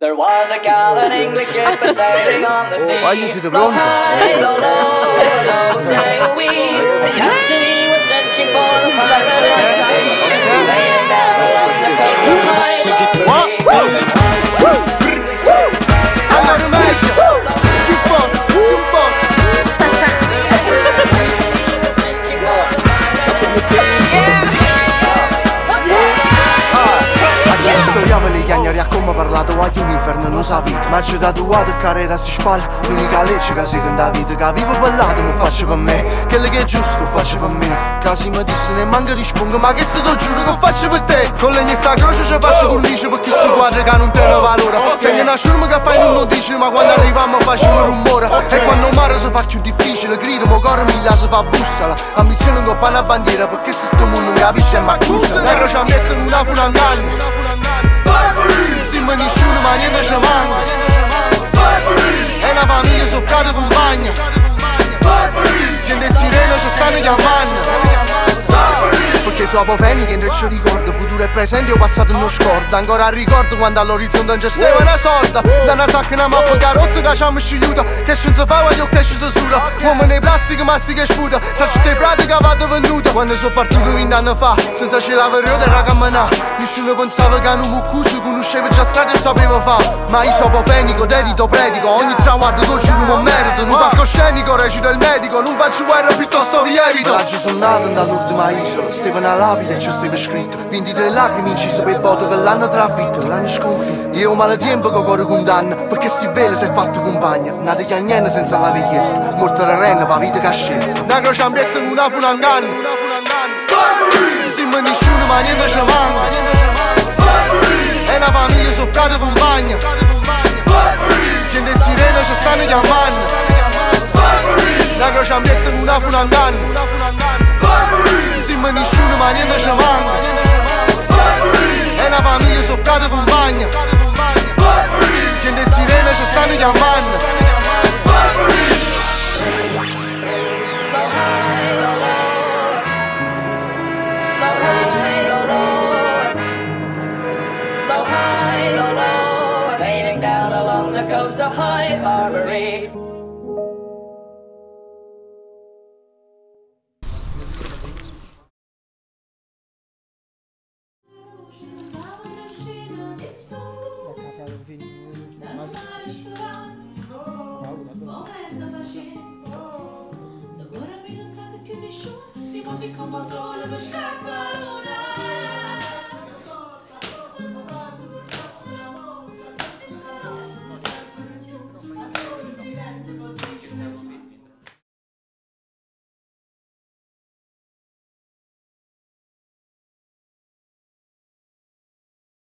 There was a gallant English ship a sailing on the sea. Why is it from high to low, so sail we. The captain he was searching for a pirate escapee, sailing down along the coast of Guardi un inferno non sapete, ma c'è tatuato e carriera si spalla. L'unica legge che si canta vita, che vivo ballato non faccio per me, quello che è giusto faccio per me. Casi mi disse ne manca rispongo, ma che se te giuro che faccio per te. Con le mie sta croce ci faccio cornice, perché sto quadro che non te ne valora. Che ne nasciamo che fai non lo dici, ma quando arriviamo facciamo rumore. E quando mare si fa più difficile, grido, mo corro miglia si fa bussola. Ambizione non fa una bandiera, perché se sto mondo mi avvicina e mi accusa. L'erro ci ammettono una funangana. Ma nessuno ma niente ci manca. Barbary è una famiglia soffrata con bagna. Barbary gente sirena ci stanno chiamando. Barbary perché sono apofeni che non ci ricordo. Futuro e presente o passato non scorda. Ancora ricordo quando all'orizzonte non c'è stava una sorda. Da una sacca una mappa carotto che ci hanno scegliuta. Che senza fa voglio che ci si suda. Uomini plastica mastica e sputa. Sa città e pratica vado venduta. Quando sono partito 20 anni fa, senza ce la verrota era camminata. Nessuno pensava che non mi cuso, conoscevo già strada e sapevo fare. Ma io sono apofenico, dedito, predico. Ogni traguardo dolce non mi merito. Non palcoscenico, recito il medico. Non faccio guerra, piuttosto vi evito. Braccio sono nato dall'ultima isola. Stava una lapide e ci stava scritto 23 lacrime incise per il voto che l'hanno trafitto, l'hanno sconfitto. Dio male tempo che corre condanna, perché sti vele si è fatto compagna. Nate che niente senza l'aver chiesto, morta la renna pa' vita che ha scelto. Una croce ambietta con una funanganna. Non si ma nessuno ma niente ci manca. E una famiglia soffrata con bagna. Gente e sirena ci stanno chiamando. La croce ambietta con una funanganna. Non si ma nessuno ma niente ci manca. E una famiglia soffrata con bagna. Gente e sirena ci stanno chiamando. Sailing down along the coast of high Barbary.